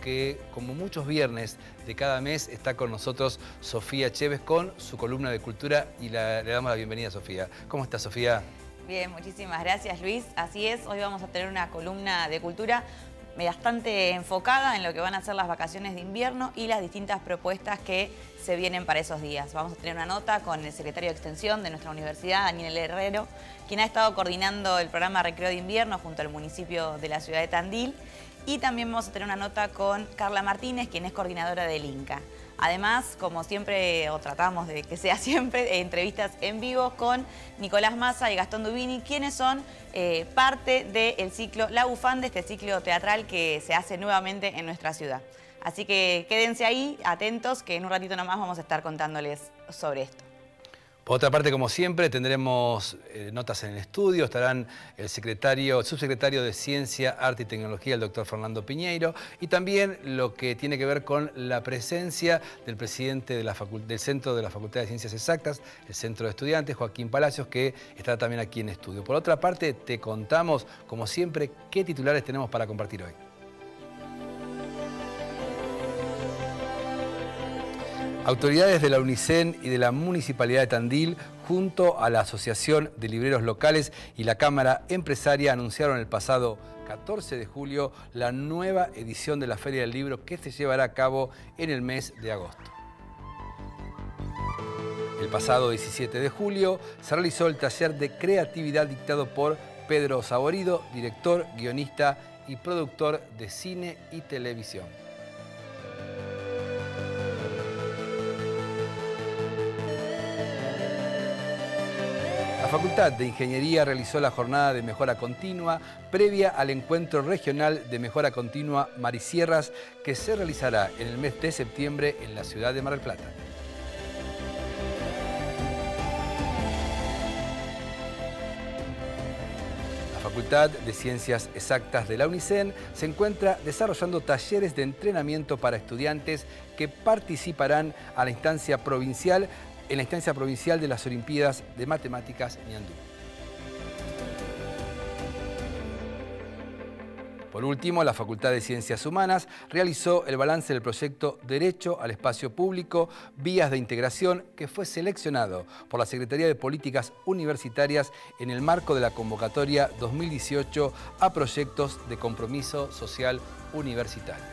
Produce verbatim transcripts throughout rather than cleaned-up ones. Que, como muchos viernes de cada mes, está con nosotros Sofía Chévez con su columna de cultura y la, le damos la bienvenida a Sofía. ¿Cómo estás, Sofía? Bien, muchísimas gracias, Luis. Así es, hoy vamos a tener una columna de cultura bastante enfocada en lo que van a ser las vacaciones de invierno y las distintas propuestas que se vienen para esos días. Vamos a tener una nota con el secretario de Extensión de nuestra universidad, Daniel Herrero, quien ha estado coordinando el programa Recreo de Invierno junto al municipio de la ciudad de Tandil. Y también vamos a tener una nota con Carla Martínez, quien es coordinadora del INCA. Además, como siempre, o tratamos de que sea siempre, entrevistas en vivo con Nicolás Massa y Gastón Dubini, quienes son eh, parte del ciclo La Bufanda, este ciclo teatral que se hace nuevamente en nuestra ciudad. Así que quédense ahí, atentos, que en un ratito nomás vamos a estar contándoles sobre esto. Por otra parte, como siempre, tendremos eh, notas en el estudio. Estarán el secretario, el subsecretario de Ciencia, Arte y Tecnología, el doctor Fernando Piñero, y también lo que tiene que ver con la presencia del presidente de la del Centro de la Facultad de Ciencias Exactas, el Centro de Estudiantes, Joaquín Palacios, que está también aquí en estudio. Por otra parte, te contamos, como siempre, qué titulares tenemos para compartir hoy. Autoridades de la UNICEN y de la Municipalidad de Tandil, junto a la Asociación de Libreros Locales y la Cámara Empresaria, anunciaron el pasado catorce de julio la nueva edición de la Feria del Libro que se llevará a cabo en el mes de agosto. El pasado diecisiete de julio se realizó el taller de creatividad dictado por Pedro Saborido, director, guionista y productor de cine y televisión. La Facultad de Ingeniería realizó la jornada de mejora continua previa al encuentro regional de mejora continua Marisierras que se realizará en el mes de septiembre en la ciudad de Mar del Plata. La Facultad de Ciencias Exactas de la UNICEN se encuentra desarrollando talleres de entrenamiento para estudiantes que participarán a la instancia provincial en la instancia provincial de las Olimpíadas de Matemáticas Ñandú. Por último, la Facultad de Ciencias Humanas realizó el balance del proyecto Derecho al Espacio Público, Vías de Integración, que fue seleccionado por la Secretaría de Políticas Universitarias en el marco de la convocatoria dos mil dieciocho a proyectos de compromiso social universitario.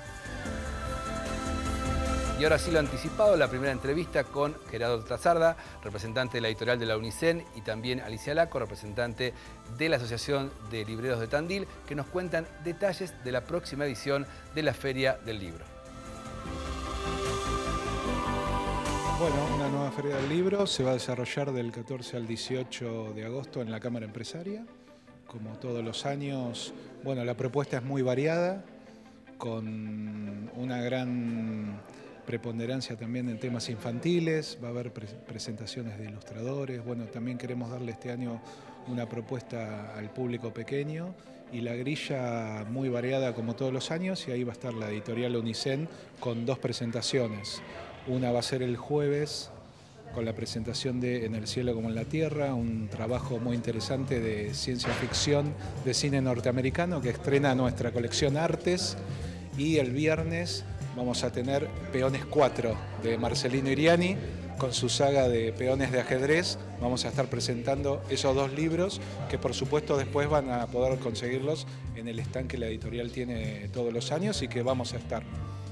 Y ahora sí, lo anticipado, la primera entrevista con Gerardo Trasarda, representante de la editorial de la UNICEN, y también Alicia Laco, representante de la Asociación de Libreros de Tandil, que nos cuentan detalles de la próxima edición de la Feria del Libro. Bueno, una nueva Feria del Libro se va a desarrollar del catorce al dieciocho de agosto en la Cámara Empresaria. Como todos los años, bueno, la propuesta es muy variada, con una gran preponderancia también en temas infantiles, va a haber pre presentaciones de ilustradores. Bueno, también queremos darle este año una propuesta al público pequeño y la grilla muy variada como todos los años, y ahí va a estar la editorial UNICEN con dos presentaciones. Una va a ser el jueves con la presentación de En el cielo como en la tierra, un trabajo muy interesante de ciencia ficción de cine norteamericano que estrena nuestra colección Artes, y el viernes vamos a tener Peones cuatro de Marcelino Iriani con su saga de peones de ajedrez. Vamos a estar presentando esos dos libros que por supuesto después van a poder conseguirlos en el stand que la editorial tiene todos los años y que vamos a estar.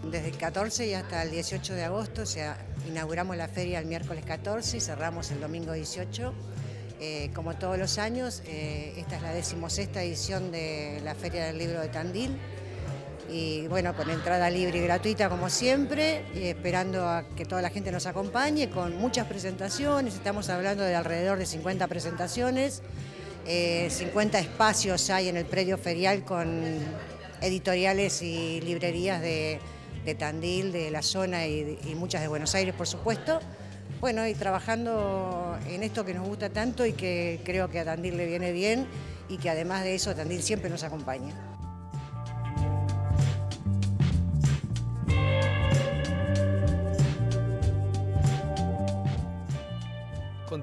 Desde el catorce y hasta el dieciocho de agosto, o sea, inauguramos la feria el miércoles catorce y cerramos el domingo dieciocho. Eh, como todos los años, eh, esta es la decimosexta edición de la Feria del Libro de Tandil. Y bueno, con entrada libre y gratuita como siempre, y esperando a que toda la gente nos acompañe con muchas presentaciones. Estamos hablando de alrededor de cincuenta presentaciones, eh, cincuenta espacios hay en el predio ferial con editoriales y librerías de, de Tandil, de la zona y, y muchas de Buenos Aires, por supuesto. Bueno, y trabajando en esto que nos gusta tanto y que creo que a Tandil le viene bien y que además de eso Tandil siempre nos acompaña.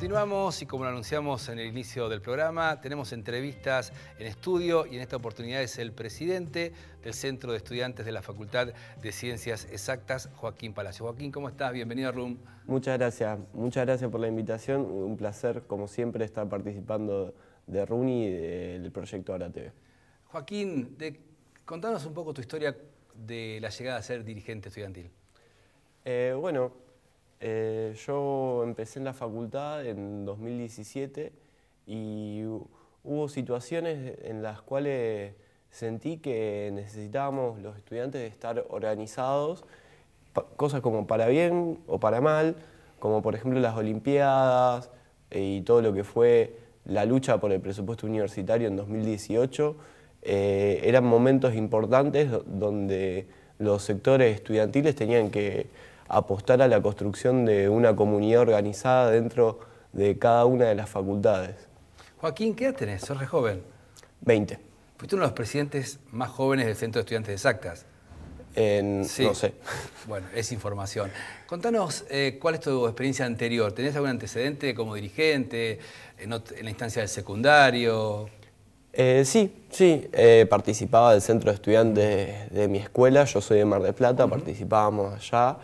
Continuamos y como lo anunciamos en el inicio del programa, tenemos entrevistas en estudio y en esta oportunidad es el presidente del Centro de Estudiantes de la Facultad de Ciencias Exactas, Joaquín Palacios. Joaquín, ¿cómo estás? Bienvenido a RUN. Muchas gracias, muchas gracias por la invitación. Un placer, como siempre, estar participando de RUN y del proyecto Abra T V. Joaquín, de, contanos un poco tu historia de la llegada a ser dirigente estudiantil. Eh, bueno... Eh, yo empecé en la facultad en dos mil diecisiete y hubo situaciones en las cuales sentí que necesitábamos los estudiantes de estar organizados, cosas como para bien o para mal, como por ejemplo las Olimpiadas y todo lo que fue la lucha por el presupuesto universitario en dos mil dieciocho. Eh, eran momentos importantes donde los sectores estudiantiles tenían que apostar a la construcción de una comunidad organizada dentro de cada una de las facultades. Joaquín, ¿qué edad tenés? ¿Sos re joven? veinte. Fuiste uno de los presidentes más jóvenes del Centro de Estudiantes Exactas. Eh, sí. No sé. Bueno, es información. Contanos eh, cuál es tu experiencia anterior. ¿Tenés algún antecedente como dirigente en, en la instancia del secundario? Eh, sí, sí. Eh, participaba del Centro de Estudiantes de, de mi escuela. Yo soy de Mar del Plata, uh-huh. Participábamos allá.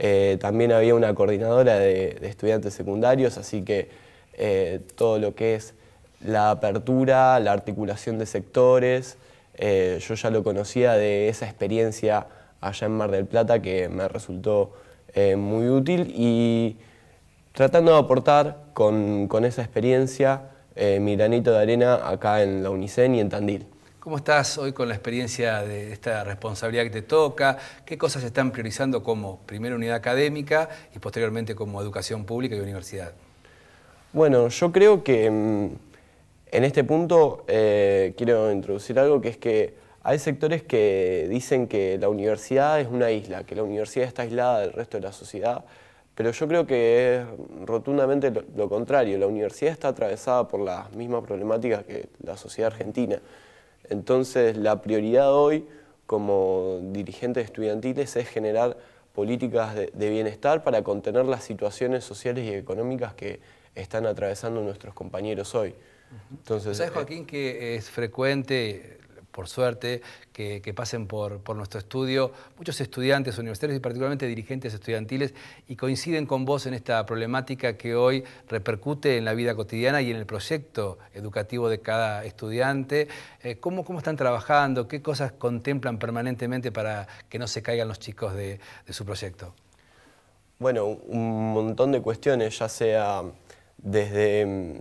Eh, también había una coordinadora de, de estudiantes secundarios, así que eh, todo lo que es la apertura, la articulación de sectores, eh, yo ya lo conocía de esa experiencia allá en Mar del Plata que me resultó eh, muy útil y tratando de aportar con, con esa experiencia eh, mi granito de arena acá en la UNICEN y en Tandil. ¿Cómo estás hoy con la experiencia de esta responsabilidad que te toca? ¿Qué cosas se están priorizando como primera unidad académica y posteriormente como educación pública y universidad? Bueno, yo creo que en este punto eh, quiero introducir algo que es que hay sectores que dicen que la universidad es una isla, que la universidad está aislada del resto de la sociedad, pero yo creo que es rotundamente lo contrario. La universidad está atravesada por las mismas problemáticas que la sociedad argentina. Entonces, la prioridad hoy, como dirigentes estudiantiles, es generar políticas de, de bienestar para contener las situaciones sociales y económicas que están atravesando nuestros compañeros hoy. Entonces, ¿sabes, Joaquín, eh, que es frecuente, por suerte, que, que pasen por, por nuestro estudio muchos estudiantes universitarios y particularmente dirigentes estudiantiles y coinciden con vos en esta problemática que hoy repercute en la vida cotidiana y en el proyecto educativo de cada estudiante? Eh, ¿cómo, ¿Cómo están trabajando? ¿Qué cosas contemplan permanentemente para que no se caigan los chicos de, de su proyecto? Bueno, un montón de cuestiones, ya sea desde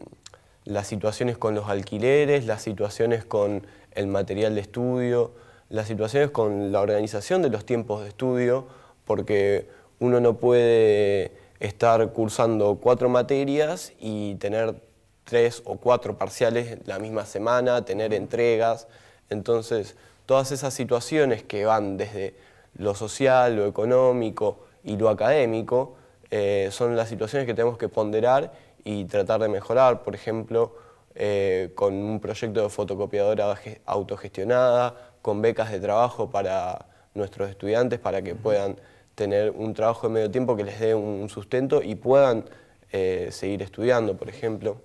las situaciones con los alquileres, las situaciones con el material de estudio, las situaciones con la organización de los tiempos de estudio, porque uno no puede estar cursando cuatro materias y tener tres o cuatro parciales la misma semana, tener entregas. Entonces, todas esas situaciones que van desde lo social, lo económico y lo académico, eh, son las situaciones que tenemos que ponderar y tratar de mejorar. Por ejemplo, Eh, con un proyecto de fotocopiadora autogestionada, con becas de trabajo para nuestros estudiantes para que puedan tener un trabajo de medio tiempo que les dé un sustento y puedan eh, seguir estudiando, por ejemplo.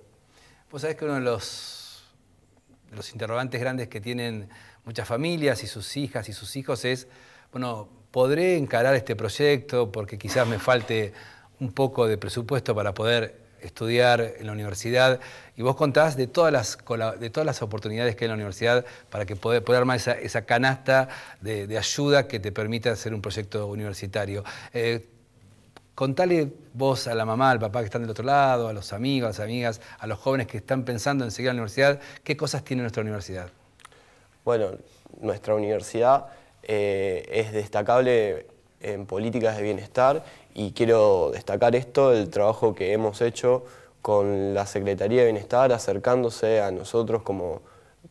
Vos sabés que uno de los, de los interrogantes grandes que tienen muchas familias y sus hijas y sus hijos es, bueno, ¿podré encarar este proyecto porque quizás me falte un poco de presupuesto para poder estudiar en la universidad? Y vos contás de todas las, de todas las oportunidades que hay en la universidad para que poder, poder armar esa, esa canasta de, de ayuda que te permita hacer un proyecto universitario. Eh, contale vos a la mamá, al papá que están del otro lado, a los amigos, a las amigas, a los jóvenes que están pensando en seguir a la universidad, ¿qué cosas tiene nuestra universidad? Bueno, nuestra universidad eh, es destacable en políticas de bienestar y quiero destacar esto, el trabajo que hemos hecho con la Secretaría de Bienestar acercándose a nosotros como,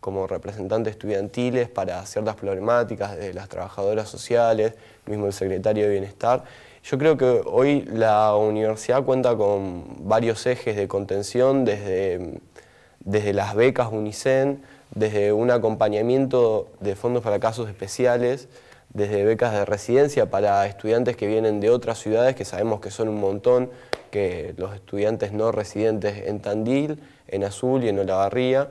como representantes estudiantiles para ciertas problemáticas de las trabajadoras sociales, mismo el secretario de Bienestar. Yo creo que hoy la universidad cuenta con varios ejes de contención, desde, desde las becas UNICEN, desde un acompañamiento de fondos para casos especiales, desde becas de residencia para estudiantes que vienen de otras ciudades, que sabemos que son un montón, que los estudiantes no residentes en Tandil, en Azul y en Olavarría.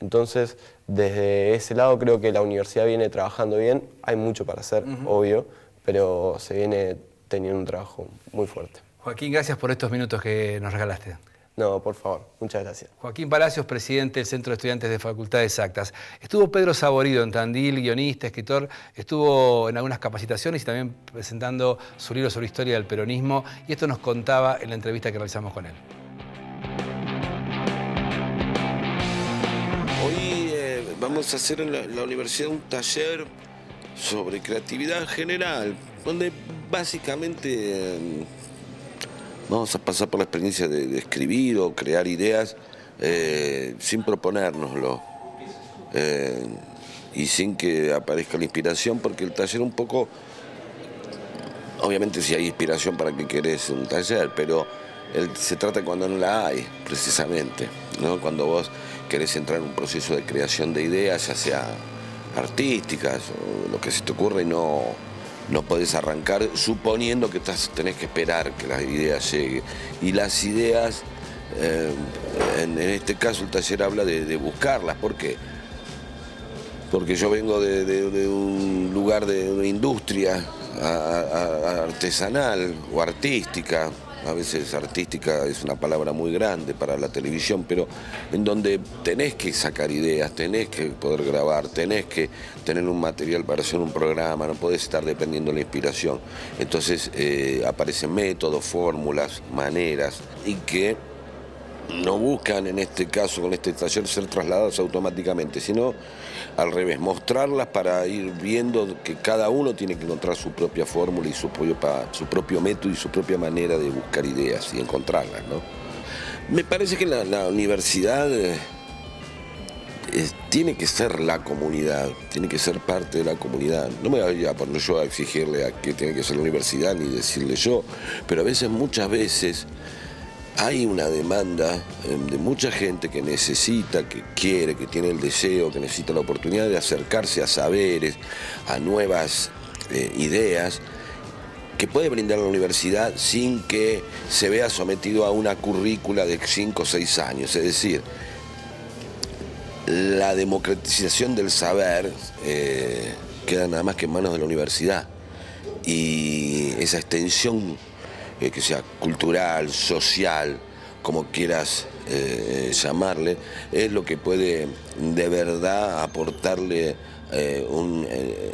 Entonces, desde ese lado creo que la universidad viene trabajando bien. Hay mucho para hacer, uh-huh. obvio, pero se viene teniendo un trabajo muy fuerte. Joaquín, gracias por estos minutos que nos regalaste. No, por favor, muchas gracias. Joaquín Palacios, presidente del Centro de Estudiantes de Facultades Actas. Estuvo Pedro Saborido en Tandil, guionista, escritor, estuvo en algunas capacitaciones y también presentando su libro sobre historia del peronismo, y esto nos contaba en la entrevista que realizamos con él. Hoy eh, vamos a hacer en la, la universidad un taller sobre creatividad en general, donde básicamente... Eh, vamos a pasar por la experiencia de, de escribir o crear ideas eh, sin proponérnoslo eh, y sin que aparezca la inspiración, porque el taller un poco... Obviamente si hay inspiración, para qué querés un taller, pero el, se trata cuando no la hay, precisamente, ¿no? Cuando vos querés entrar en un proceso de creación de ideas, ya sea artísticas o lo que se te ocurre, y no... no podés arrancar suponiendo que estás, tenés que esperar que las ideas lleguen. Y las ideas, eh, en, en este caso el taller habla de, de buscarlas. ¿Por qué? Porque yo vengo de, de, de un lugar de una industria a, a, artesanal o artística. A veces artística es una palabra muy grande para la televisión, pero en donde tenés que sacar ideas, tenés que poder grabar, tenés que tener un material para hacer un programa, no podés estar dependiendo de la inspiración. Entonces eh, aparecen métodos, fórmulas, maneras, y que no buscan, en este caso, con este taller, ser trasladados automáticamente, sino al revés, mostrarlas para ir viendo que cada uno tiene que encontrar su propia fórmula y su propio, su propio método y su propia manera de buscar ideas y encontrarlas, ¿no? Me parece que la, la universidad eh, eh, tiene que ser la comunidad, tiene que ser parte de la comunidad. No me voy a poner yo a exigirle a qué tiene que ser la universidad ni decirle yo, pero a veces, muchas veces... hay una demanda de mucha gente que necesita, que quiere, que tiene el deseo, que necesita la oportunidad de acercarse a saberes, a nuevas eh, ideas, que puede brindar la universidad sin que se vea sometido a una currícula de cinco o seis años. Es decir, la democratización del saber eh, queda nada más que en manos de la universidad, y esa extensión, Eh, que sea cultural, social, como quieras eh, llamarle, es lo que puede de verdad aportarle eh, un, eh,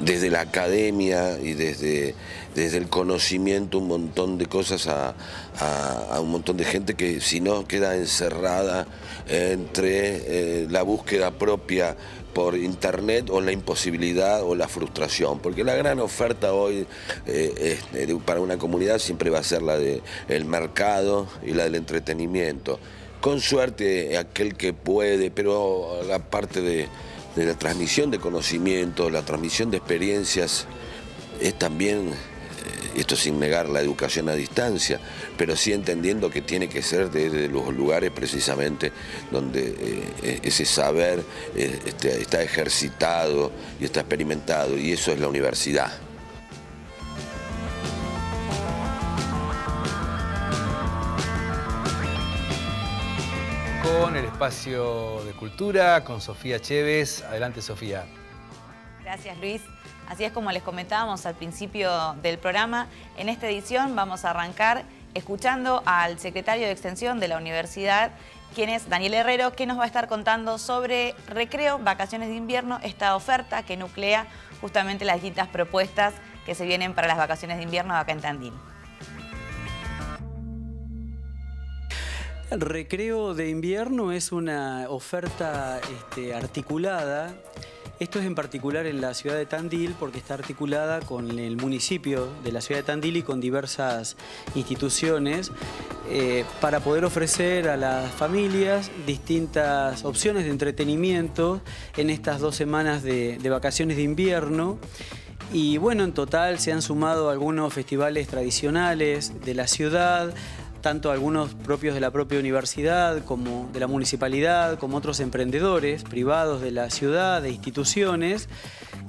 desde la academia y desde, desde el conocimiento un montón de cosas a, a, a un montón de gente que si no queda encerrada entre eh, la búsqueda propia por internet o la imposibilidad o la frustración, porque la gran oferta hoy eh, es, para una comunidad siempre va a ser la del mercado y la del entretenimiento. Con suerte aquel que puede, pero la parte de, de la transmisión de conocimiento, la transmisión de experiencias es también... esto sin negar la educación a distancia, pero sí entendiendo que tiene que ser desde los lugares precisamente donde eh, ese saber eh, este, está ejercitado y está experimentado, y eso es la universidad. Con el espacio de cultura, con Sofía Chévez. Adelante, Sofía. Gracias, Luis. Así es, como les comentábamos al principio del programa, en esta edición vamos a arrancar escuchando al secretario de Extensión de la universidad, quien es Daniel Herrero, que nos va a estar contando sobre Recreo, Vacaciones de Invierno, esta oferta que nuclea justamente las distintas propuestas que se vienen para las vacaciones de invierno acá en Tandil. Recreo de Invierno es una oferta este, articulada. Esto es en particular en la ciudad de Tandil, porque está articulada con el municipio de la ciudad de Tandil y con diversas instituciones eh, para poder ofrecer a las familias distintas opciones de entretenimiento en estas dos semanas de, de vacaciones de invierno. Y bueno, en total se han sumado algunos festivales tradicionales de la ciudad, tanto algunos propios de la propia universidad como de la municipalidad, como otros emprendedores privados de la ciudad, de instituciones,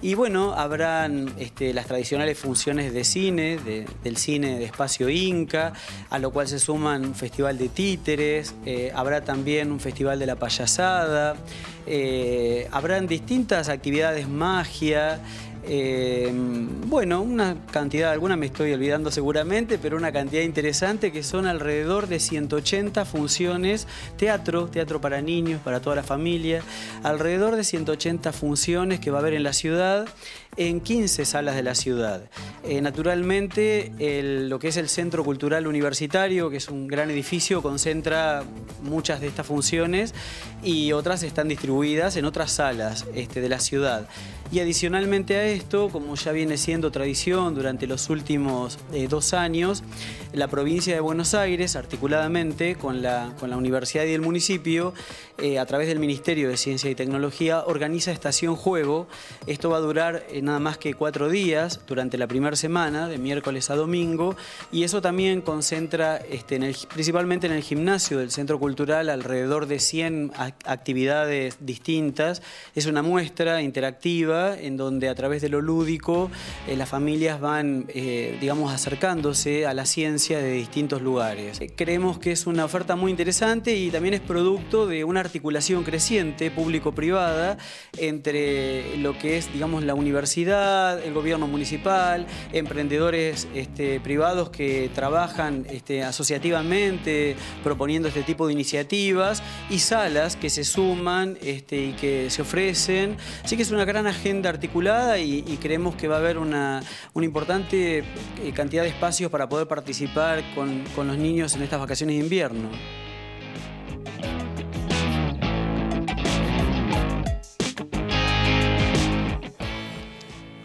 Y bueno, habrán este, las tradicionales funciones de cine, de, del cine de espacio INCA, a lo cual se suman un festival de títeres, eh, habrá también un festival de la payasada, eh, habrán distintas actividades, magia. Eh, bueno, una cantidad, alguna me estoy olvidando seguramente, pero una cantidad interesante que son alrededor de ciento ochenta funciones, teatro, teatro para niños, para toda la familia, alrededor de ciento ochenta funciones que va a haber en la ciudad, en quince salas de la ciudad. Eh, naturalmente, el, lo que es el Centro Cultural Universitario, que es un gran edificio, concentra muchas de estas funciones y otras están distribuidas en otras salas este, de la ciudad. Y adicionalmente a esto, como ya viene siendo tradición durante los últimos eh, dos años, la provincia de Buenos Aires, articuladamente con la, con la universidad y el municipio, eh, a través del Ministerio de Ciencia y Tecnología, organiza Estación Juego. Esto va a durar eh, nada más que cuatro días durante la primera semana, de miércoles a domingo, y eso también concentra este, en el, principalmente en el gimnasio del Centro Cultural alrededor de cien actividades distintas. Es una muestra interactiva en donde a través de lo lúdico eh, las familias van, eh, digamos, acercándose a la ciencia de distintos lugares. Eh, creemos que es una oferta muy interesante y también es producto de una articulación creciente público-privada entre lo que es, digamos, la universidad, el gobierno municipal, emprendedores este, privados que trabajan este, asociativamente proponiendo este tipo de iniciativas y salas que se suman este, y que se ofrecen. Así que es una gran agenda articulada y, y creemos que va a haber una, una importante cantidad de espacios para poder participar con, con los niños en estas vacaciones de invierno.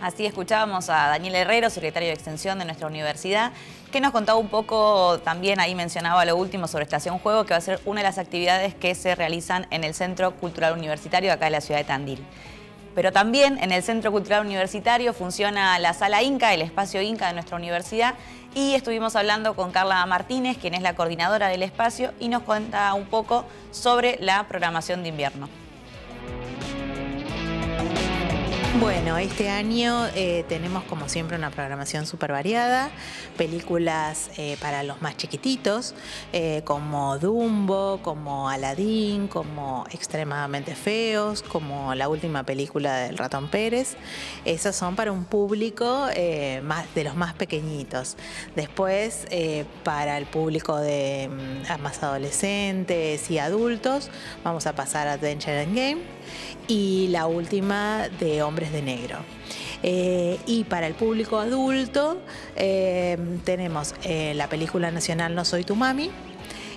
Así escuchábamos a Daniel Herrero, secretario de Extensión de nuestra universidad, que nos contaba un poco, también ahí mencionaba lo último sobre Estación Juego, que va a ser una de las actividades que se realizan en el Centro Cultural Universitario acá de la ciudad de Tandil. Pero también en el Centro Cultural Universitario funciona la Sala INCA, el espacio INCA de nuestra universidad, y estuvimos hablando con Carla Martínez, quien es la coordinadora del espacio, y nos cuenta un poco sobre la programación de invierno. Bueno, este año eh, tenemos como siempre una programación súper variada, películas eh, para los más chiquititos, eh, como Dumbo, como Aladdin, como Extremadamente Feos, como la última película del Ratón Pérez. Esos son para un público eh, más, de los más pequeñitos. Después, eh, para el público de más adolescentes y adultos, vamos a pasar a Adventure and Game y la última de hombres de negro. Eh, y para el público adulto eh, tenemos eh, la película nacional No Soy Tu Mami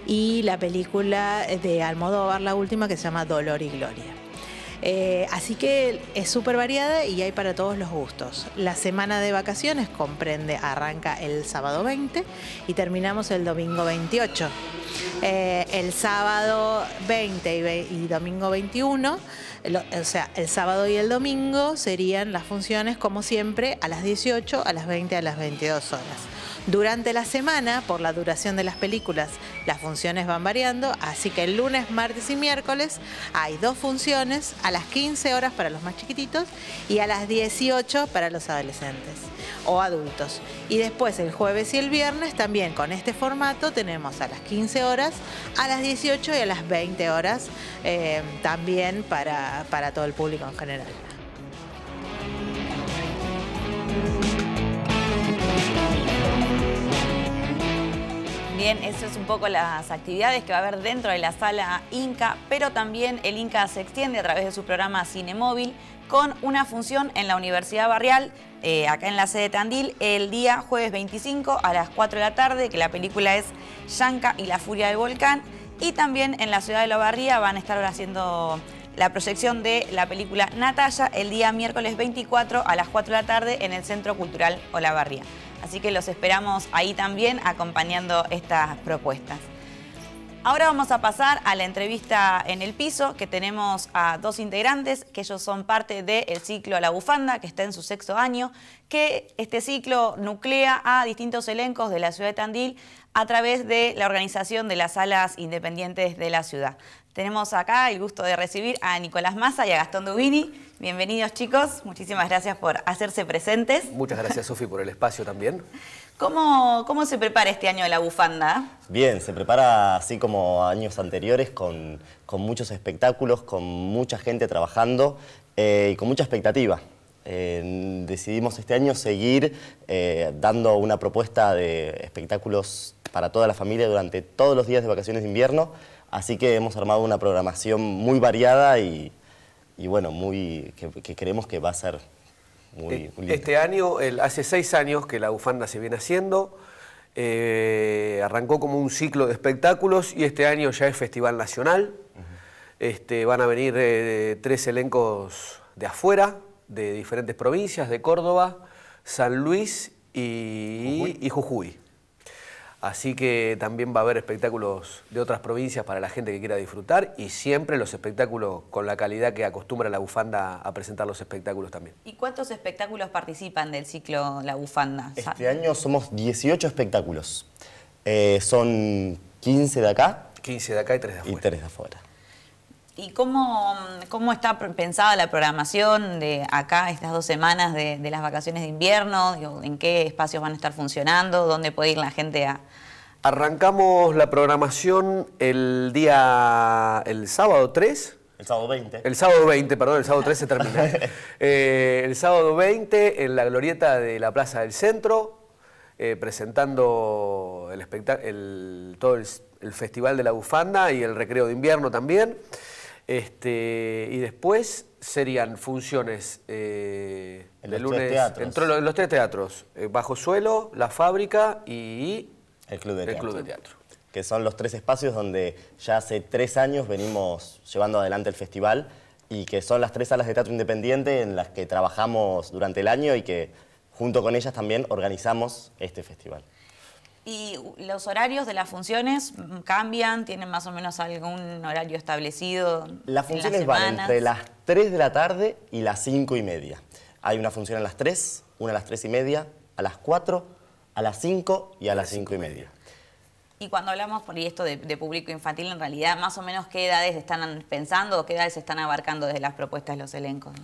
y la película de Almodóvar, la última, que se llama Dolor y Gloria. Eh, así que es súper variada y hay para todos los gustos. La semana de vacaciones comprende, arranca el sábado veinte y terminamos el domingo veintiocho. Eh, el sábado veinte y, ve y domingo veintiuno, lo, o sea, el sábado y el domingo serían las funciones como siempre a las dieciocho, a las veinte, a las veintidós horas. Durante la semana, por la duración de las películas, las funciones van variando, así que el lunes, martes y miércoles hay dos funciones a las quince horas para los más chiquititos y a las dieciocho para los adolescentes o adultos. Y después el jueves y el viernes también con este formato tenemos a las quince horas, a las dieciocho y a las veinte horas eh, también para, para todo el público en general. Bien, eso es un poco las actividades que va a haber dentro de la Sala INCA, pero también el INCA se extiende a través de su programa Cinemóvil con una función en la Universidad Barrial, eh, acá en la sede de Tandil, el día jueves veinticinco a las cuatro de la tarde, que la película es Yanka y la furia del volcán, y también en la ciudad de La Barría van a estar haciendo la proyección de la película Natalia el día miércoles veinticuatro a las cuatro de la tarde en el Centro Cultural Olavarría. Así que los esperamos ahí también acompañando estas propuestas. Ahora vamos a pasar a la entrevista en el piso, que tenemos a dos integrantes, que ellos son parte del ciclo La Bufanda, que está en su sexto año, que este ciclo nuclea a distintos elencos de la ciudad de Tandil a través de la organización de las salas independientes de la ciudad. Tenemos acá el gusto de recibir a Nicolás Massa y a Gastón Dubini. Bienvenidos, chicos. Muchísimas gracias por hacerse presentes. Muchas gracias, Sofi, por el espacio también. ¿Cómo, ¿Cómo se prepara este año La Bufanda? Bien, se prepara así como años anteriores, con, con muchos espectáculos, con mucha gente trabajando eh, y con mucha expectativa. Eh, decidimos este año seguir eh, dando una propuesta de espectáculos para toda la familia durante todos los días de vacaciones de invierno. Así que hemos armado una programación muy variada y, y bueno, muy que, que creemos que va a ser muy, muy linda. Este año, el, hace seis años que La Bufanda se viene haciendo, eh, arrancó como un ciclo de espectáculos y este año ya es Festival Nacional. Uh-huh. este, van a venir eh, tres elencos de afuera, de diferentes provincias, de Córdoba, San Luis y Jujuy. Y Jujuy. Así que también va a haber espectáculos de otras provincias para la gente que quiera disfrutar y siempre los espectáculos con la calidad que acostumbra La Bufanda a presentar los espectáculos también. ¿Y cuántos espectáculos participan del ciclo La Bufanda? Este año somos dieciocho espectáculos. Eh, son quince de acá. quince de acá y tres de afuera. Y tres de afuera. ¿Y cómo, cómo está pensada la programación de acá, estas dos semanas de, de las vacaciones de invierno? ¿En qué espacios van a estar funcionando? ¿Dónde puede ir la gente a...? Arrancamos la programación el día... el sábado tres. El sábado veinte. El sábado veinte, perdón, el sábado tres se termina. eh, el sábado veinte en la glorieta de la Plaza del Centro, eh, presentando el el, todo el, el Festival de La Bufanda y el Recreo de Invierno también. Este, y después serían funciones eh, en de los lunes tres entre los tres teatros, eh, Bajo Suelo, La Fábrica y el, Club de, el Club de Teatro. Que son los tres espacios donde ya hace tres años venimos llevando adelante el festival y que son las tres salas de teatro independiente en las que trabajamos durante el año y que junto con ellas también organizamos este festival. ¿Y los horarios de las funciones cambian? ¿Tienen más o menos algún horario establecido? Las funciones van entre las tres de la tarde y las cinco y media. Hay una función a las tres, una a las tres y media, a las cuatro, a las cinco y a las cinco y media. Y cuando hablamos por esto de, de público infantil, en realidad, más o menos, ¿qué edades están pensando o qué edades están abarcando desde las propuestas de los elencos?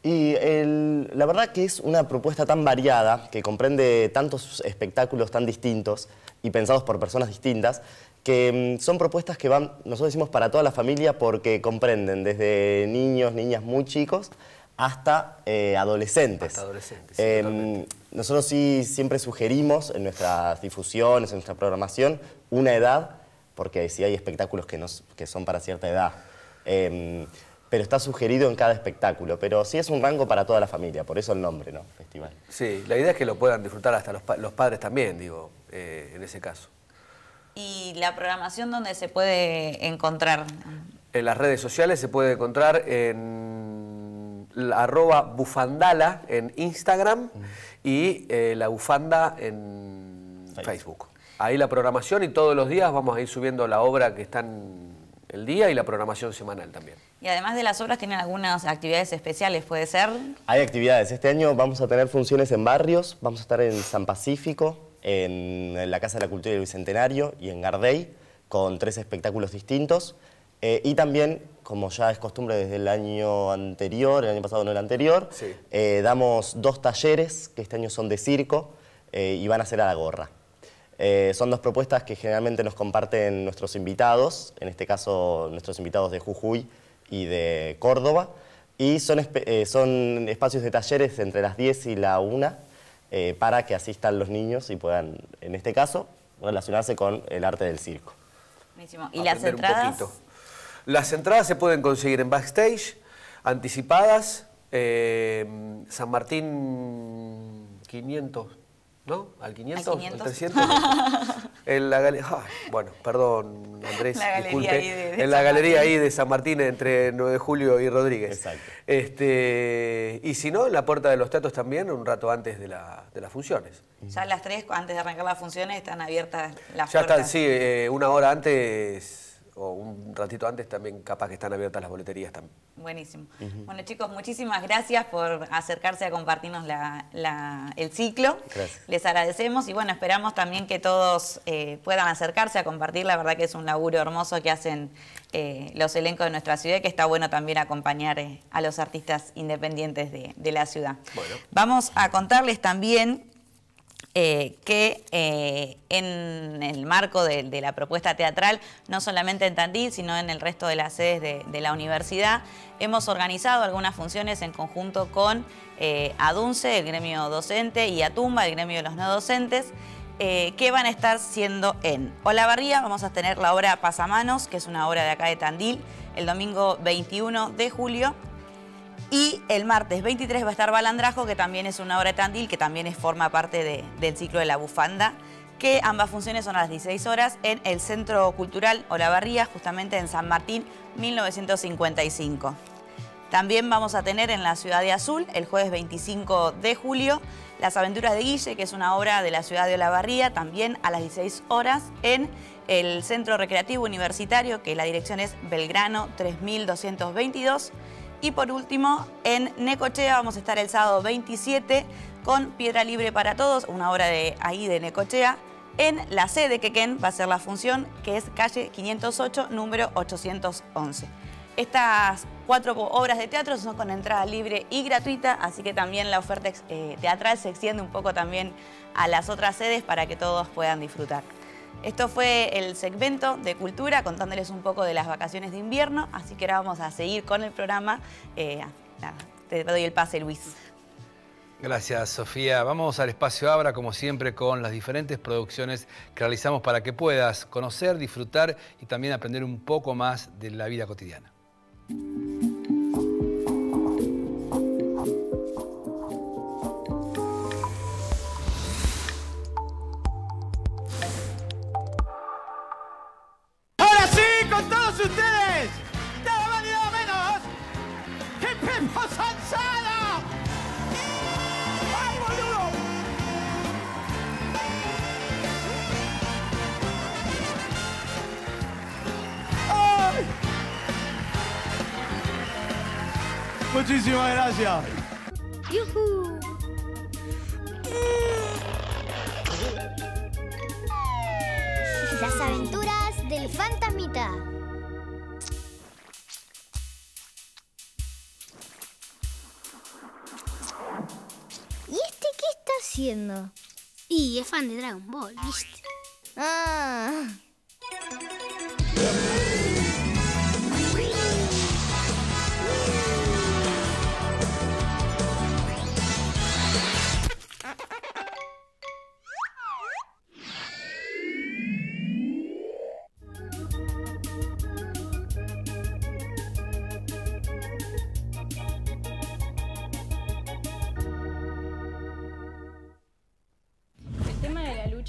Y el, la verdad que es una propuesta tan variada, que comprende tantos espectáculos tan distintos y pensados por personas distintas, que son propuestas que van, nosotros decimos, para toda la familia porque comprenden desde niños, niñas muy chicos, hasta eh, adolescentes. Hasta adolescentes, sí, eh, nosotros sí siempre sugerimos en nuestras difusiones, en nuestra programación, una edad, porque sí hay espectáculos que, nos, que son para cierta edad. Eh, Pero está sugerido en cada espectáculo, pero sí es un rango para toda la familia, por eso el nombre, ¿no? Festival. Sí, la idea es que lo puedan disfrutar hasta los, pa los padres también, digo, eh, en ese caso. ¿Y la programación dónde se puede encontrar? En las redes sociales se puede encontrar en la arroba bufandala en Instagram y eh, La Bufanda en Facebook. Facebook. Ahí la programación y todos los días vamos a ir subiendo la obra que están... el día y la programación semanal también. Y además de las obras, ¿tienen algunas actividades especiales, puede ser? Hay actividades. Este año vamos a tener funciones en barrios, vamos a estar en San Pacífico, en, en la Casa de la Cultura del Bicentenario y en Gardey, con tres espectáculos distintos. Eh, y también, como ya es costumbre desde el año anterior, el año pasado no el anterior, sí. eh, damos dos talleres, que este año son de circo, eh, y van a ser a la gorra. Eh, son dos propuestas que generalmente nos comparten nuestros invitados, en este caso nuestros invitados de Jujuy y de Córdoba, y son, eh, son espacios de talleres entre las diez y la una eh, para que asistan los niños y puedan, en este caso, relacionarse con el arte del circo. Buenísimo. ¿Y las entradas? Las entradas se pueden conseguir en backstage, anticipadas, eh, San Martín quinientos. ¿No? ¿Al quinientos? ¿Al, quinientos? ¿Al trescientos? En la galería... Ay, bueno, perdón, Andrés, disculpe. De, de en la galería Martín. Ahí de San Martín, entre nueve de julio y Rodríguez. Exacto. Este, y si no, en la puerta de los teatros también, un rato antes de, la, de las funciones. Ya a las tres, antes de arrancar las funciones, están abiertas las ya puertas. Ya están, sí, eh, una hora antes... o un ratito antes también capaz que están abiertas las boleterías también. Buenísimo. Uh-huh. Bueno, chicos, muchísimas gracias por acercarse a compartirnos la, la, el ciclo. Gracias. Les agradecemos y bueno, esperamos también que todos eh, puedan acercarse a compartir. La verdad que es un laburo hermoso que hacen eh, los elencos de nuestra ciudad, que está bueno también acompañar eh, a los artistas independientes de, de la ciudad. Bueno. Vamos a contarles también... Eh, que eh, en el marco de, de la propuesta teatral, no solamente en Tandil, sino en el resto de las sedes de, de la universidad, hemos organizado algunas funciones en conjunto con eh, ADUNCE, el gremio docente, y ATUMBA, el gremio de los no docentes, eh, que van a estar siendo en Olavarría. Vamos a tener la obra Pasamanos, que es una obra de acá de Tandil, el domingo veintiuno de julio. Y el martes veintitrés va a estar Balandrajo, que también es una obra de Tandil, que también forma parte de, del ciclo de La Bufanda, que ambas funciones son a las dieciséis horas en el Centro Cultural Olavarría, justamente en San Martín, mil novecientos cincuenta y cinco. También vamos a tener en la Ciudad de Azul, el jueves veinticinco de julio, Las Aventuras de Guille, que es una obra de la ciudad de Olavarría, también a las dieciséis horas en el Centro Recreativo Universitario, que la dirección es Belgrano tres mil doscientos veintidós. Y por último, en Necochea vamos a estar el sábado veintisiete con Piedra Libre para Todos, una obra de ahí de Necochea. En la sede de Quequén va a ser la función, que es calle quinientos ocho, número ochocientos once. Estas cuatro obras de teatro son con entrada libre y gratuita, así que también la oferta teatral se extiende un poco también a las otras sedes para que todos puedan disfrutar. Esto fue el segmento de Cultura, contándoles un poco de las vacaciones de invierno, así que ahora vamos a seguir con el programa. Eh, nada, te doy el pase, Luis. Gracias, Sofía. Vamos al Espacio Abra, como siempre, con las diferentes producciones que realizamos para que puedas conocer, disfrutar y también aprender un poco más de la vida cotidiana. Ustedes, nada más ni nada menos que Pepo Sanzana. ¡Ay, boludo! ¡Ay! Muchísimas gracias. ¡Yuhu! Las aventuras del fantasmita. Haciendo. Y es fan de Dragon Ball, ¿viste? Ah.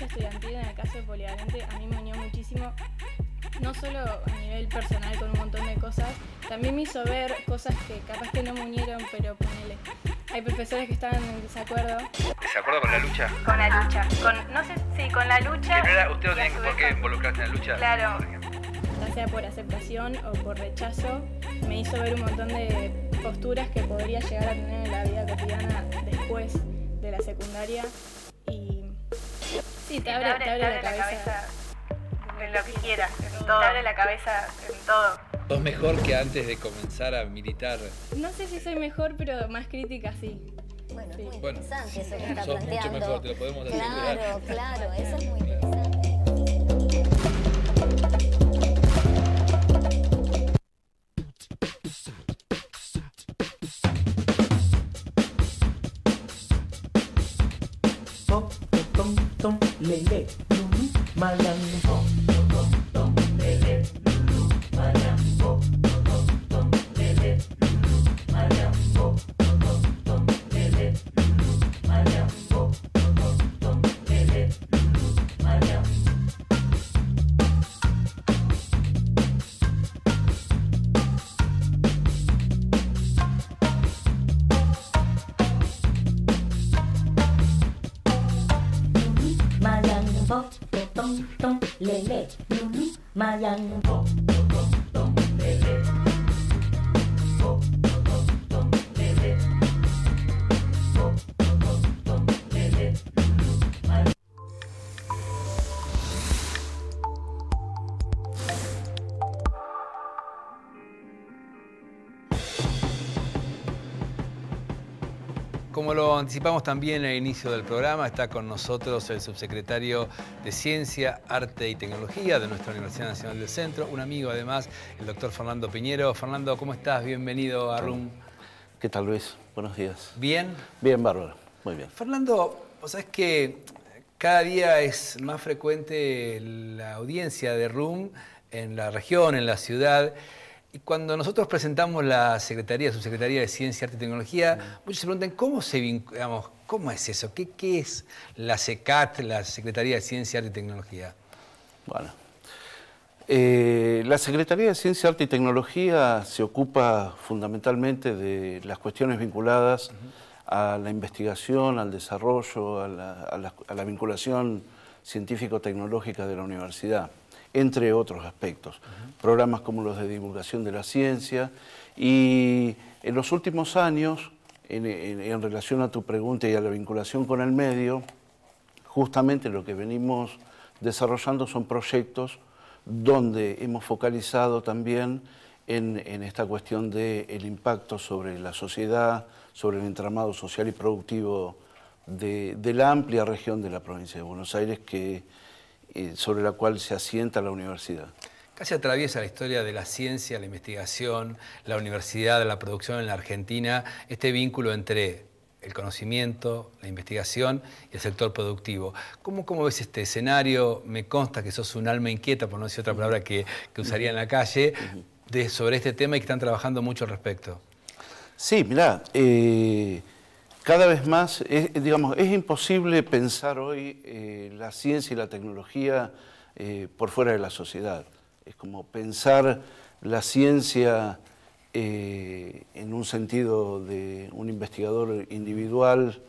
Estudiantil en el caso de Polivalente a mí me unió muchísimo, no solo a nivel personal con un montón de cosas, también me hizo ver cosas que capaz que no me unieron, pero ponele, hay profesores que estaban en desacuerdo. ¿Desacuerdo con la lucha? Con la lucha, con, no sé si sí, con la lucha... Que no era, ¿usted no tenía por qué involucrarse en la lucha? Claro. Ya sea por aceptación o por rechazo, me hizo ver un montón de posturas que podría llegar a tener en la vida cotidiana después de la secundaria y... Sí, te abre, te abre, te abre, te abre la, la cabeza, cabeza en lo que quieras, en todo. Te abre la cabeza en todo. ¿Sos mejor que antes de comenzar a militar? No sé si soy mejor, pero más crítica sí. Bueno, sí. Es muy bueno, interesante eso que está sos planteando. Sos mucho mejor, te lo podemos asegurar. Claro, claro, eso es muy interesante. Lele, lulu, malambo. Tom, tom, tom, lele, lulu, malambo. Tom, tom, tom, lele, lulu, malambo. Tom, tom, tom, lele, lulu, malambo. Tom, tom, tom, lele, lulu, malambo. Bop, bop. tom, tom, lele, lulu, mayan. Tom, tom, tom, lele. Tom, tom, tom, lele. Tom, tom, tom, lele, lulu, mayan. Como lo anticipamos también al inicio del programa, está con nosotros el subsecretario de Ciencia, Arte y Tecnología de nuestra Universidad Nacional del Centro, un amigo además, el doctor Fernando Piñero. Fernando, ¿cómo estás? Bienvenido a RUN. ¿Qué tal, Luis? Buenos días. ¿Bien? Bien, bárbaro. Muy bien. Fernando, vos sabés que cada día es más frecuente la audiencia de RUN en la región, en la ciudad. Y cuando nosotros presentamos la Secretaría, Subsecretaría de Ciencia, Arte y Tecnología, muchos se preguntan cómo se digamos, cómo es eso, ¿Qué, qué es la SECAT, la Secretaría de Ciencia, Arte y Tecnología? Bueno, eh, la Secretaría de Ciencia, Arte y Tecnología se ocupa fundamentalmente de las cuestiones vinculadas uh-huh. a la investigación, al desarrollo, a la, a la, a la vinculación científico-tecnológica de la universidad, entre otros aspectos, uh-huh. programas como los de divulgación de la ciencia. Y en los últimos años, en, en, en relación a tu pregunta y a la vinculación con el medio, justamente lo que venimos desarrollando son proyectos donde hemos focalizado también en, en esta cuestión del impacto sobre la sociedad, sobre el entramado social y productivo de, de la amplia región de la provincia de Buenos Aires, que sobre la cual se asienta la universidad. Casi atraviesa la historia de la ciencia, la investigación, la universidad, la producción en la Argentina, este vínculo entre el conocimiento, la investigación y el sector productivo. ¿Cómo, cómo ves este escenario? Me consta que sos un alma inquieta, por no decir otra palabra que, que usaría en la calle, de, sobre este tema y que están trabajando mucho al respecto. Sí, mirá, eh... cada vez más, es, digamos, es imposible pensar hoy eh, la ciencia y la tecnología eh, por fuera de la sociedad. Es como pensar la ciencia eh, en un sentido de un investigador individual,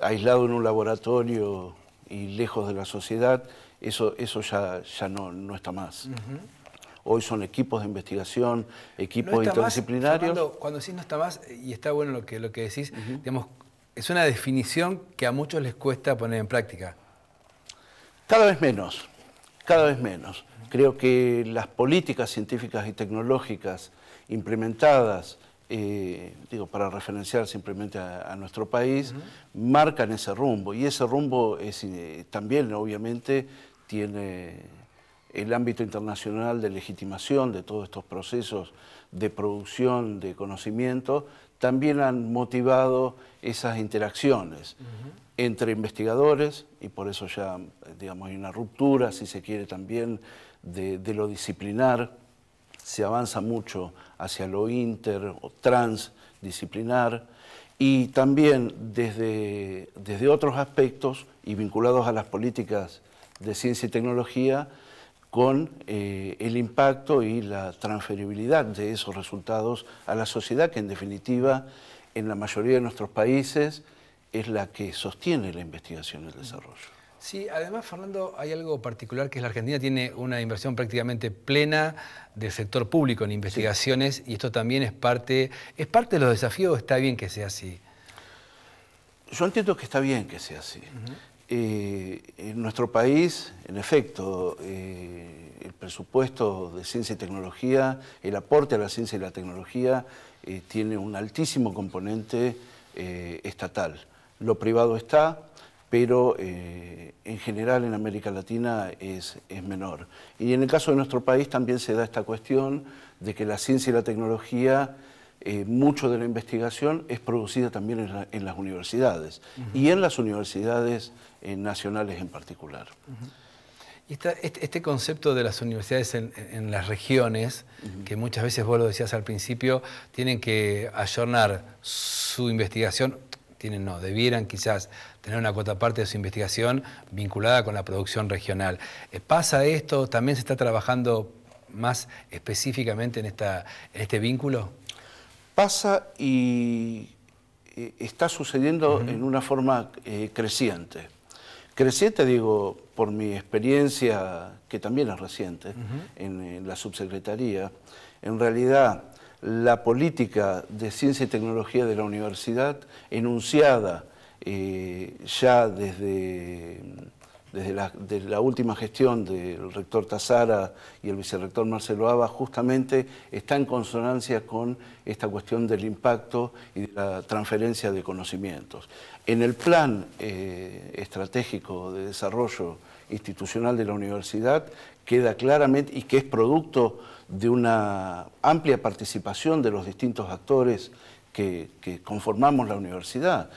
aislado en un laboratorio y lejos de la sociedad, eso, eso ya, ya no, no está más. Uh-huh. Hoy son equipos de investigación, equipos no interdisciplinarios. Más, Fernando, cuando decís no está más, y está bueno lo que, lo que decís, uh-huh. digamos, es una definición que a muchos les cuesta poner en práctica. Cada vez menos, cada vez menos. Creo que las políticas científicas y tecnológicas implementadas, eh, digo, para referenciar simplemente a, a nuestro país, uh-huh. marcan ese rumbo. Y ese rumbo es, eh, también, obviamente, tiene el ámbito internacional de legitimación de todos estos procesos de producción de conocimiento, también han motivado esas interacciones uh-huh. entre investigadores, y por eso ya, digamos, hay una ruptura, si se quiere también, de, de lo disciplinar. Se avanza mucho hacia lo inter o transdisciplinar, y también desde, desde otros aspectos y vinculados a las políticas de ciencia y tecnología, con eh, el impacto y la transferibilidad de esos resultados a la sociedad, que en definitiva, en la mayoría de nuestros países, es la que sostiene la investigación y el desarrollo. Sí, además, Fernando, hay algo particular, que es la Argentina tiene una inversión prácticamente plena del sector público en investigaciones, sí. y esto también es parte, es parte de los desafíos, ¿está bien que sea así? Yo entiendo que está bien que sea así. Uh-huh. Eh, en nuestro país, en efecto, eh, el presupuesto de ciencia y tecnología, el aporte a la ciencia y la tecnología eh, tiene un altísimo componente eh, estatal. Lo privado está, pero eh, en general en América Latina es, es menor. Y en el caso de nuestro país también se da esta cuestión de que la ciencia y la tecnología, Eh, mucho de la investigación es producida también en, la, en las universidades uh-huh. y en las universidades eh, nacionales en particular. Uh-huh. Y esta, este, este concepto de las universidades en, en las regiones, uh-huh. que muchas veces vos lo decías al principio, tienen que ayornar su investigación, tienen no, debieran quizás tener una cuota parte de su investigación vinculada con la producción regional. Eh, ¿Pasa esto? ¿También se está trabajando más específicamente en, esta, en este vínculo? Pasa y está sucediendo uh-huh. en una forma eh, creciente. Creciente, digo, por mi experiencia, que también es reciente, uh-huh. en, en la subsecretaría, en realidad la política de ciencia y tecnología de la universidad, enunciada eh, ya desde, desde la, de la última gestión del rector Trasarda y el vicerrector Marcelo Aba, justamente está en consonancia con esta cuestión del impacto y de la transferencia de conocimientos. En el plan eh, estratégico de desarrollo institucional de la universidad queda claramente, y que es producto de una amplia participación de los distintos actores que, que conformamos la universidad,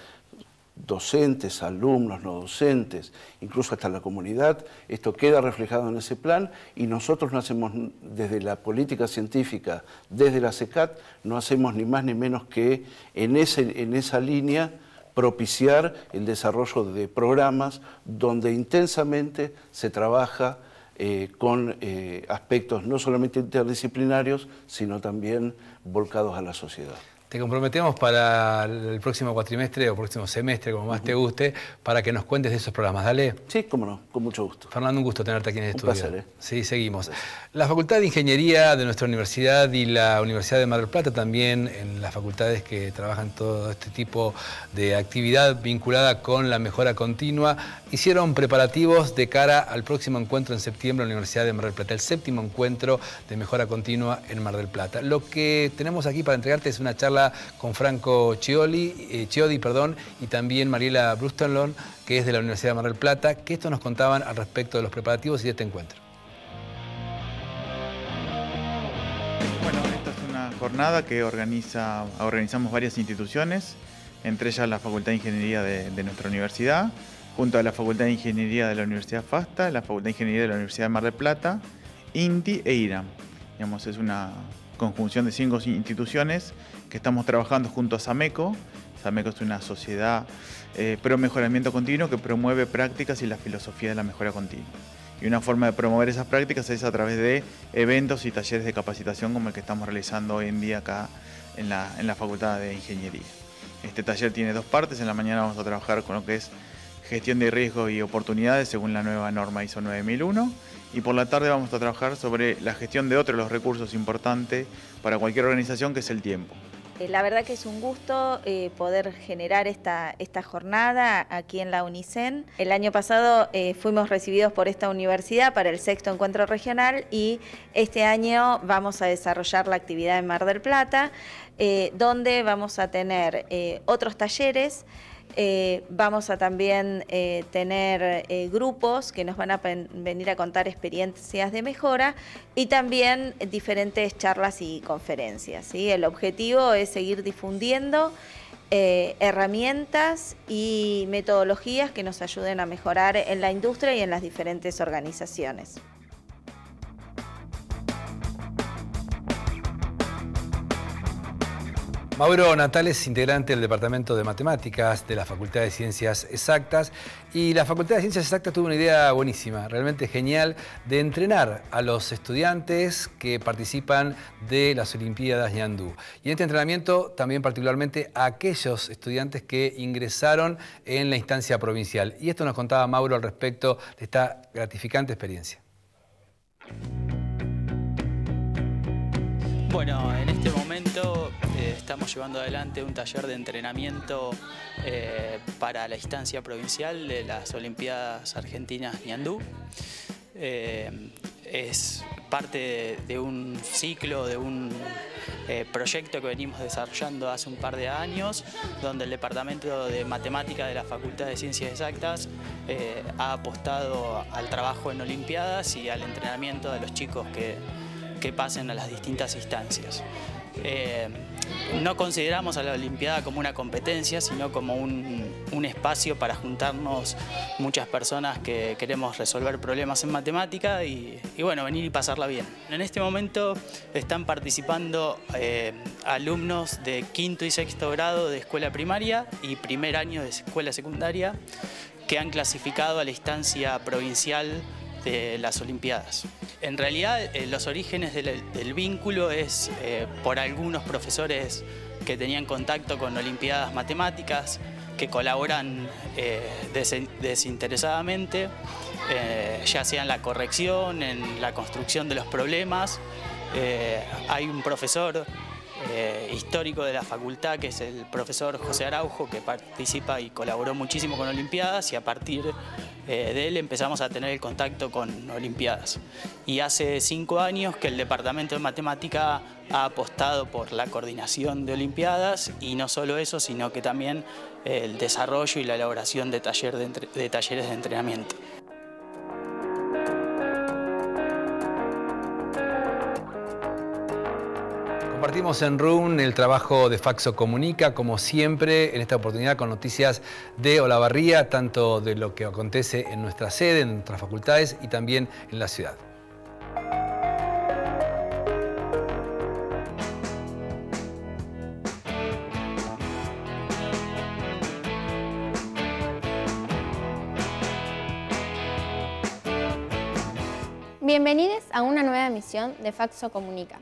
docentes, alumnos, no docentes, incluso hasta la comunidad, esto queda reflejado en ese plan, y nosotros no hacemos, desde la política científica, desde la SECAT, no hacemos ni más ni menos que en, ese, en esa línea propiciar el desarrollo de programas donde intensamente se trabaja eh, con eh, aspectos no solamente interdisciplinarios, sino también volcados a la sociedad. Te comprometemos para el próximo cuatrimestre o próximo semestre, como más uh-huh. te guste, para que nos cuentes de esos programas. Dale. Sí, cómo no, con mucho gusto. Fernando, un gusto tenerte aquí en el estudio. Un placer, ¿eh? Sí, seguimos. Gracias. La Facultad de Ingeniería de nuestra universidad y la Universidad de Mar del Plata también, en las facultades que trabajan todo este tipo de actividad vinculada con la mejora continua, hicieron preparativos de cara al próximo encuentro en septiembre en la Universidad de Mar del Plata, el séptimo encuentro de mejora continua en Mar del Plata. Lo que tenemos aquí para entregarte es una charla con Franco Chiodi, eh, Chiodi perdón, y también Mariela Brustanlon, que es de la Universidad de Mar del Plata, que esto nos contaban al respecto de los preparativos y de este encuentro. Bueno, esta es una jornada que organiza, organizamos varias instituciones, entre ellas la Facultad de Ingeniería de, de nuestra universidad, junto a la Facultad de Ingeniería de la Universidad FASTA, la Facultad de Ingeniería de la Universidad de Mar del Plata, INTI e IRAM. Digamos, es una conjunción de cinco instituciones que estamos trabajando junto a Sameco. Sameco es una sociedad eh, pro mejoramiento continuo que promueve prácticas y la filosofía de la mejora continua. Y una forma de promover esas prácticas es a través de eventos y talleres de capacitación como el que estamos realizando hoy en día acá en la, en la Facultad de Ingeniería. Este taller tiene dos partes. En la mañana vamos a trabajar con lo que es gestión de riesgos y oportunidades según la nueva norma ISO nueve mil uno. Y por la tarde vamos a trabajar sobre la gestión de otro de los recursos importantes para cualquier organización, que es el tiempo. La verdad que es un gusto eh, poder generar esta, esta jornada aquí en la UNICEN. El año pasado eh, fuimos recibidos por esta universidad para el sexto encuentro regional, y este año vamos a desarrollar la actividad en Mar del Plata, eh, donde vamos a tener eh, otros talleres. Eh, vamos a también eh, tener eh, grupos que nos van a venir a contar experiencias de mejora, y también diferentes charlas y conferencias, ¿sí? El objetivo es seguir difundiendo eh, herramientas y metodologías que nos ayuden a mejorar en la industria y en las diferentes organizaciones. Mauro Natales, integrante del Departamento de Matemáticas de la Facultad de Ciencias Exactas, y la Facultad de Ciencias Exactas tuvo una idea buenísima, realmente genial, de entrenar a los estudiantes que participan de las Olimpíadas Ñandú. Y en este entrenamiento también particularmente a aquellos estudiantes que ingresaron en la instancia provincial. Y esto nos contaba Mauro al respecto de esta gratificante experiencia. Bueno, en este momento eh, estamos llevando adelante un taller de entrenamiento eh, para la instancia provincial de las Olimpiadas Argentinas Ñandú. Eh, es parte de, de un ciclo, de un eh, proyecto que venimos desarrollando hace un par de años, donde el Departamento de Matemáticas de la Facultad de Ciencias Exactas eh, ha apostado al trabajo en Olimpiadas y al entrenamiento de los chicos que que pasen a las distintas instancias. Eh, no consideramos a la Olimpiada como una competencia, sino como un, un espacio para juntarnos muchas personas que queremos resolver problemas en matemática y, y bueno, venir y pasarla bien. En este momento están participando eh, alumnos de quinto y sexto grado de escuela primaria y primer año de escuela secundaria que han clasificado a la instancia provincial de las Olimpiadas. En realidad, eh, los orígenes del, del vínculo es eh, por algunos profesores que tenían contacto con Olimpiadas Matemáticas, que colaboran eh, des desinteresadamente, eh, ya sea en la corrección, en la construcción de los problemas. Eh, hay un profesor eh, histórico de la facultad, que es el profesor José Araujo, que participa y colaboró muchísimo con Olimpiadas, y a partir eh, de él empezamos a tener el contacto con Olimpiadas. Y hace cinco años que el Departamento de Matemática ha apostado por la coordinación de Olimpiadas, y no solo eso, sino que también el desarrollo y la elaboración de, taller de, entre, de talleres de entrenamiento. Compartimos en RUN el trabajo de Faxo Comunica, como siempre, en esta oportunidad con noticias de Olavarría, tanto de lo que acontece en nuestra sede, en nuestras facultades y también en la ciudad. Bienvenidos a una nueva emisión de Faxo Comunica.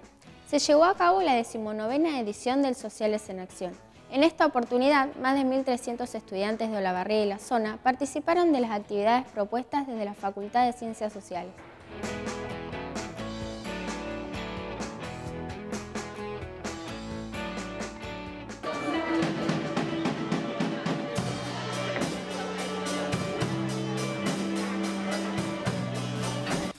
Se llevó a cabo la decimonovena edición del Sociales en Acción. En esta oportunidad, más de mil trescientos estudiantes de Olavarría y la zona participaron de las actividades propuestas desde la Facultad de Ciencias Sociales.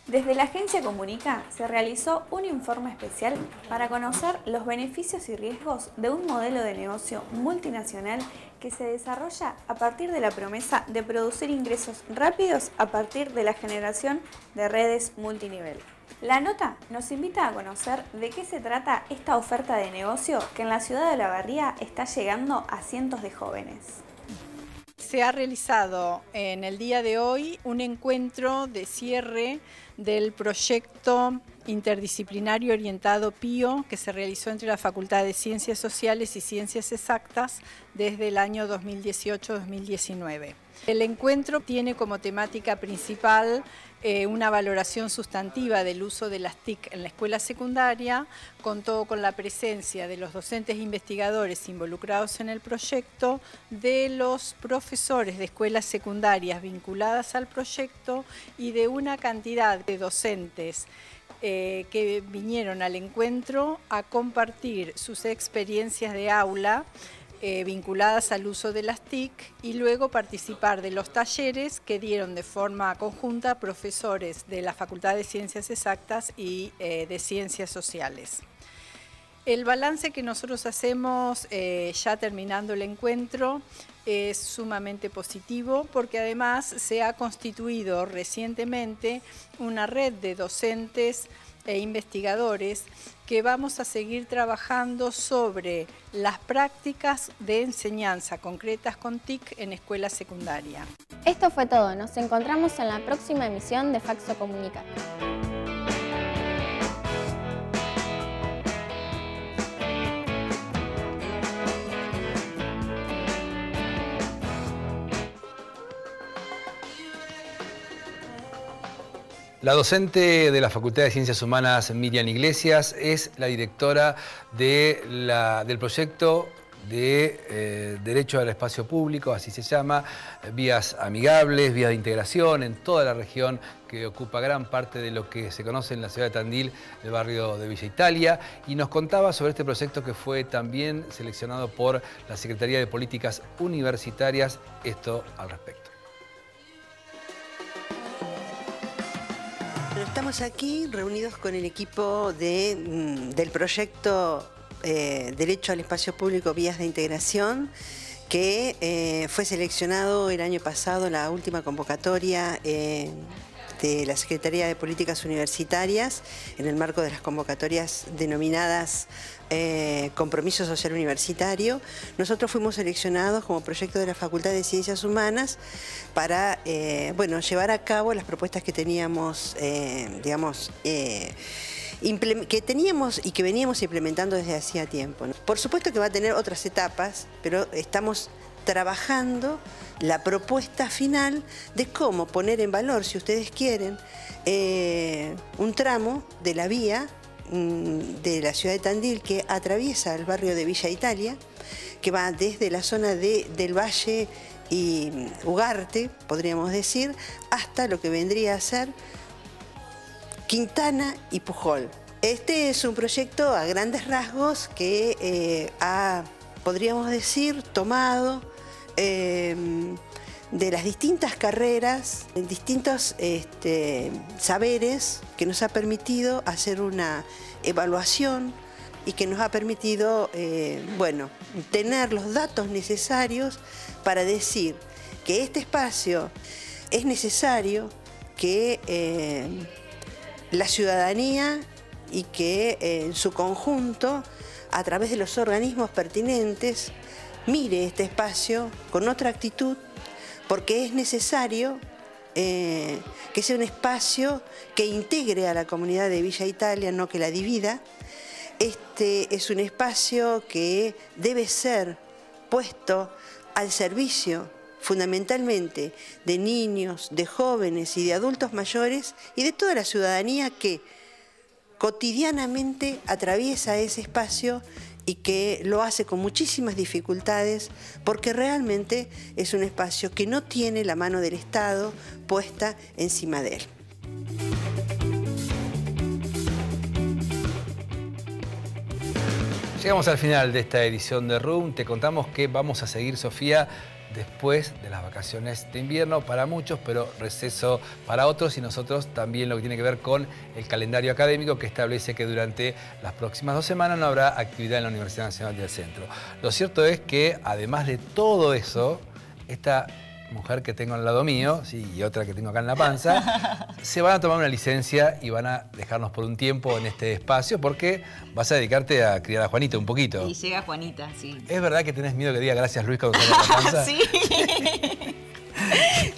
Desde la Agencia Comunica se realizó un informe especial para conocer los beneficios y riesgos de un modelo de negocio multinacional que se desarrolla a partir de la promesa de producir ingresos rápidos a partir de la generación de redes multinivel. La nota nos invita a conocer de qué se trata esta oferta de negocio que en la ciudad de Olavarría está llegando a cientos de jóvenes. Se ha realizado en el día de hoy un encuentro de cierre del proyecto interdisciplinario orientado P I O que se realizó entre la Facultad de Ciencias Sociales y Ciencias Exactas desde el año dos mil dieciocho a dos mil diecinueve. El encuentro tiene como temática principal eh, una valoración sustantiva del uso de las T I C en la escuela secundaria, contó con la presencia de los docentes investigadores involucrados en el proyecto, de los profesores de escuelas secundarias vinculadas al proyecto y de una cantidad de docentes eh, que vinieron al encuentro a compartir sus experiencias de aula Eh, vinculadas al uso de las T I C y luego participar de los talleres que dieron de forma conjunta profesores de la Facultad de Ciencias Exactas y eh, de Ciencias Sociales. El balance que nosotros hacemos eh, ya terminando el encuentro es sumamente positivo porque además se ha constituido recientemente una red de docentes e investigadores que vamos a seguir trabajando sobre las prácticas de enseñanza concretas con T I C en escuela secundaria. Esto fue todo. Nos encontramos en la próxima emisión de Faxo Comunica. La docente de la Facultad de Ciencias Humanas, Miriam Iglesias, es la directora de la, del proyecto de eh, Derecho al Espacio Público, así se llama, vías amigables, vías de integración en toda la región que ocupa gran parte de lo que se conoce en la ciudad de Tandil, el barrio de Villa Italia, y nos contaba sobre este proyecto que fue también seleccionado por la Secretaría de Políticas Universitarias, esto al respecto. Estamos aquí reunidos con el equipo de, del proyecto eh, Derecho al Espacio Público Vías de Integración, que eh, fue seleccionado el año pasado en la última convocatoria eh, de la Secretaría de Políticas Universitarias en el marco de las convocatorias denominadas eh, Compromiso Social Universitario. Nosotros fuimos seleccionados como proyecto de la Facultad de Ciencias Humanas para eh, bueno, llevar a cabo las propuestas que teníamos, eh, digamos, eh, que teníamos y que veníamos implementando desde hacía tiempo, ¿no? Por supuesto que va a tener otras etapas, pero estamos trabajando la propuesta final de cómo poner en valor, si ustedes quieren, eh, un tramo de la vía de la ciudad de Tandil que atraviesa el barrio de Villa Italia, que va desde la zona de, del Valle y Ugarte, podríamos decir, hasta lo que vendría a ser Quintana y Pujol. Este es un proyecto a grandes rasgos que eh, ha, podríamos decir, tomado eh, de las distintas carreras, distintos este, saberes que nos ha permitido hacer una evaluación y que nos ha permitido eh, bueno, tener los datos necesarios para decir que este espacio es necesario, que eh, la ciudadanía y que eh, en su conjunto, a través de los organismos pertinentes, mire este espacio con otra actitud, porque es necesario eh, que sea un espacio que integre a la comunidad de Villa Italia, no que la divida. Este es un espacio que debe ser puesto al servicio fundamentalmente de niños, de jóvenes y de adultos mayores y de toda la ciudadanía que cotidianamente atraviesa ese espacio y que lo hace con muchísimas dificultades, porque realmente es un espacio que no tiene la mano del Estado puesta encima de él. Llegamos al final de esta edición de RUN. Te contamos que vamos a seguir, Sofía, después de las vacaciones de invierno para muchos, pero receso para otros, y nosotros también lo que tiene que ver con el calendario académico, que establece que durante las próximas dos semanas no habrá actividad en la Universidad Nacional del Centro. Lo cierto es que, además de todo eso, esta mujer que tengo al lado mío, sí, y otra que tengo acá en la panza, se van a tomar una licencia y van a dejarnos por un tiempo en este espacio, porque vas a dedicarte a criar a Juanita un poquito. Y llega Juanita, sí. ¿Es verdad que tenés miedo que diga gracias, Luis, cuando salga la panza? Sí.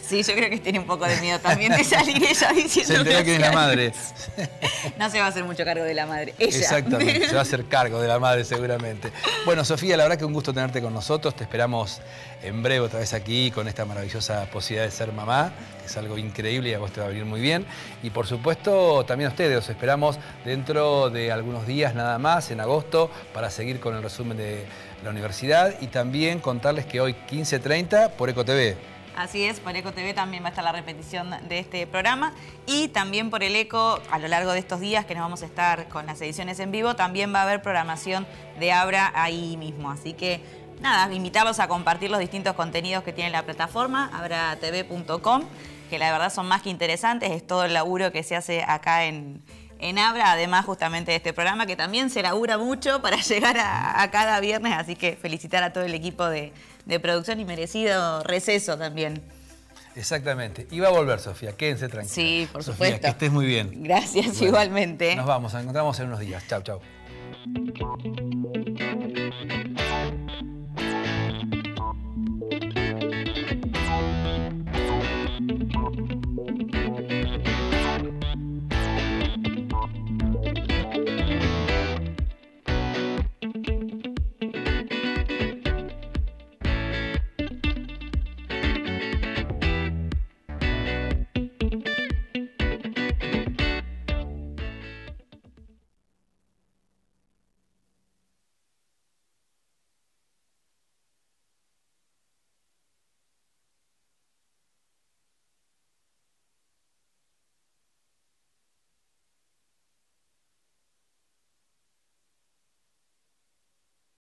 Sí, yo creo que tiene un poco de miedo también de salir ella diciendo... Se enteró que es la madre. No se va a hacer mucho cargo de la madre, ella. Exactamente, se va a hacer cargo de la madre seguramente. Bueno, Sofía, la verdad que un gusto tenerte con nosotros. Te esperamos en breve otra vez aquí con esta maravillosa posibilidad de ser mamá, que es algo increíble y a vos te va a venir muy bien. Y por supuesto, también a ustedes. Os esperamos dentro de algunos días nada más, en agosto, para seguir con el resumen de la universidad y también contarles que hoy quince treinta por EcoTV. Así es, por Eco T V también va a estar la repetición de este programa, y también por el Eco, a lo largo de estos días que nos vamos a estar con las ediciones en vivo, también va a haber programación de Abra ahí mismo. Así que nada, invitarlos a compartir los distintos contenidos que tiene la plataforma, abra t v punto com, que la verdad son más que interesantes, es todo el laburo que se hace acá en... en Abra, además justamente de este programa, que también se labura mucho para llegar a, a cada viernes, así que felicitar a todo el equipo de, de producción y merecido receso también. Exactamente. Y va a volver, Sofía, quédense tranquilos. Sí, por Sofía, supuesto. Que estés muy bien. Gracias, bueno, igualmente. Nos vamos, nos encontramos en unos días. Chau, chau.